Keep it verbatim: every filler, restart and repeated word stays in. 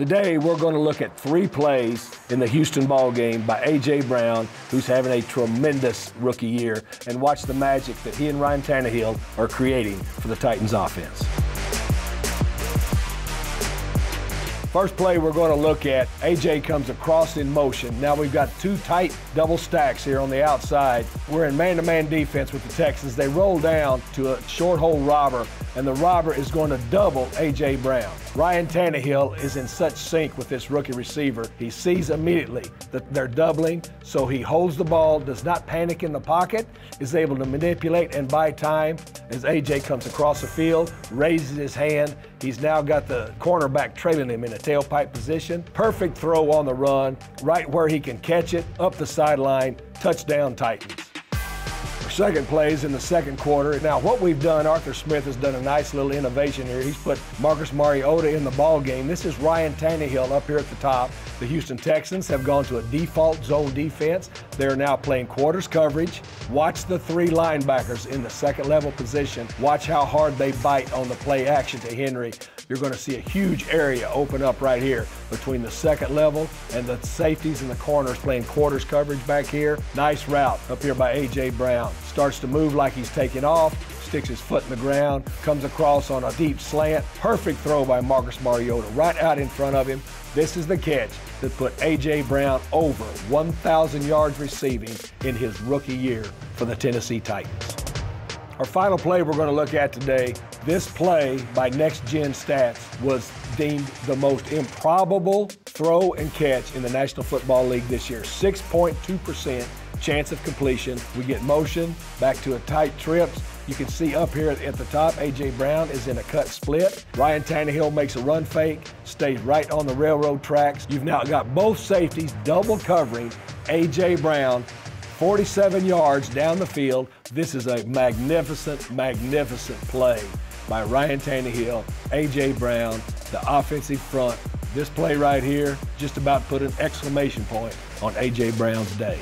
Today, we're going to look at three plays in the Houston ball game by A J. Brown, who's having a tremendous rookie year, and watch the magic that he and Ryan Tannehill are creating for the Titans offense. First play we're going to look at, A J comes across in motion. Now we've got two tight double stacks here on the outside. We're in man-to-man defense with the Texans. They roll down to a short hole robber, and the robber is going to double A J. Brown. Ryan Tannehill is in such sync with this rookie receiver. He sees immediately that they're doubling, so he holds the ball, does not panic in the pocket, is able to manipulate and buy time. As A J comes across the field, raises his hand, he's now got the cornerback trailing him in a tailpipe position. Perfect throw on the run, right where he can catch it, up the sideline, touchdown Titans. Our second play is in the second quarter. Now what we've done, Arthur Smith has done a nice little innovation here. He's put Marcus Mariota in the ball game. This is Ryan Tannehill up here at the top. The Houston Texans have gone to a default zone defense. They're now playing quarters coverage. Watch the three linebackers in the second level position. Watch how hard they bite on the play action to Henry. You're going to see a huge area open up right here between the second level and the safeties and the corners playing quarters coverage back here. Nice route up here by A J. Brown. Starts to move like he's taking off. Sticks his foot in the ground, comes across on a deep slant. Perfect throw by Marcus Mariota, right out in front of him. This is the catch that put A J. Brown over one thousand yards receiving in his rookie year for the Tennessee Titans. Our final play we're going to look at today, this play by Next Gen Stats was deemed the most improbable throw and catch in the National Football League this year, six point two percent. Chance of completion. We get motion, back to a tight trips. You can see up here at the top, A J. Brown is in a cut split. Ryan Tannehill makes a run fake, stays right on the railroad tracks. You've now got both safeties double covering A J. Brown, forty-seven yards down the field. This is a magnificent, magnificent play by Ryan Tannehill, A J. Brown, the offensive front. This play right here just about put an exclamation point on A J. Brown's day.